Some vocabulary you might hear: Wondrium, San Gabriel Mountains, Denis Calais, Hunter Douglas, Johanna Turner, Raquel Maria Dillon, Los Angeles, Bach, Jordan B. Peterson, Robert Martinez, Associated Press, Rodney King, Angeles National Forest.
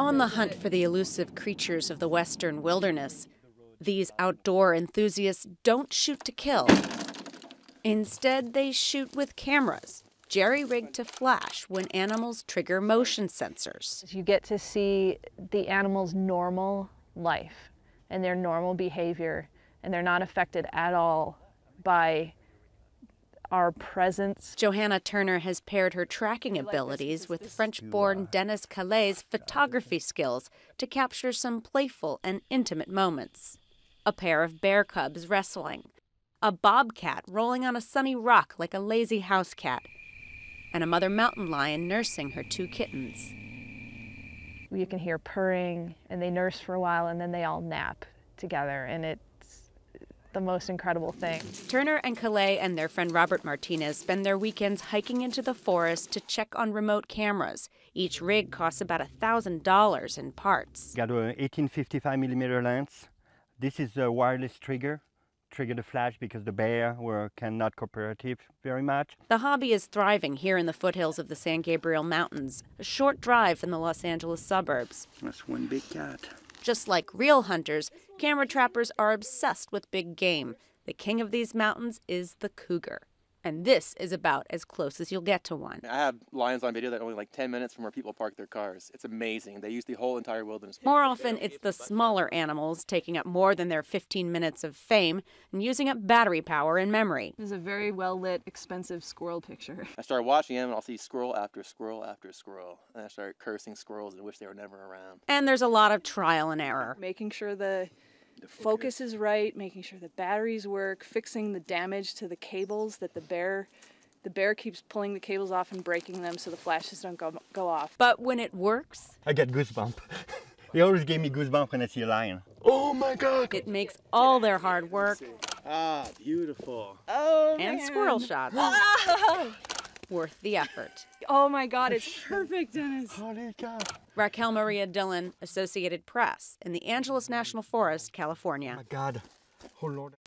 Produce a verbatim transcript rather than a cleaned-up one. on the hunt for the elusive creatures of the western wilderness. These outdoor enthusiasts don't shoot to kill. Instead, they shoot with cameras, jerry-rigged to flash when animals trigger motion sensors. You get to see the animal's normal life and their normal behavior, and they're not affected at all by our presence. Johanna Turner has paired her tracking abilities with French-born Denis Calais' photography skills to capture some playful and intimate moments. A pair of bear cubs wrestling, a bobcat rolling on a sunny rock like a lazy house cat, and a mother mountain lion nursing her two kittens. You can hear purring, and they nurse for a while, and then they all nap together, and it the most incredible thing. Turner and Calais and their friend Robert Martinez spend their weekends hiking into the forest to check on remote cameras. Each rig costs about one thousand dollars in parts. Got an eighteen fifty-five millimeter lens. This is a wireless trigger. Trigger the flash because the bear were not cooperative very much. The hobby is thriving here in the foothills of the San Gabriel Mountains, a short drive from the Los Angeles suburbs. That's one big cat. Just like real hunters, camera trappers are obsessed with big game. The king of these mountains is the cougar. And this is about as close as you'll get to one. I have lions on video that are only like ten minutes from where people park their cars. It's amazing. They use the whole entire wilderness. More often, it's the smaller animals taking up more than their fifteen minutes of fame and using up battery power and memory. This is a very well-lit, expensive squirrel picture. I start watching him, and I'll see squirrel after squirrel after squirrel. And I start cursing squirrels and wish they were never around. And there's a lot of trial and error. Making sure the focus is right, making sure the batteries work, fixing the damage to the cables that the bear, the bear keeps pulling the cables off and breaking them so the flashes don't go, go off. But when it works... I get goosebumps. They always gave me goosebumps when I see a lion. Oh my God! It makes all their hard work... Ah, beautiful. Oh, and man. Squirrel shots. Worth the effort. Oh my God, it's perfect, Dennis. Holy cow. Raquel Maria Dillon, Associated Press, in the Angeles National Forest, California. Oh my God. Oh Lord.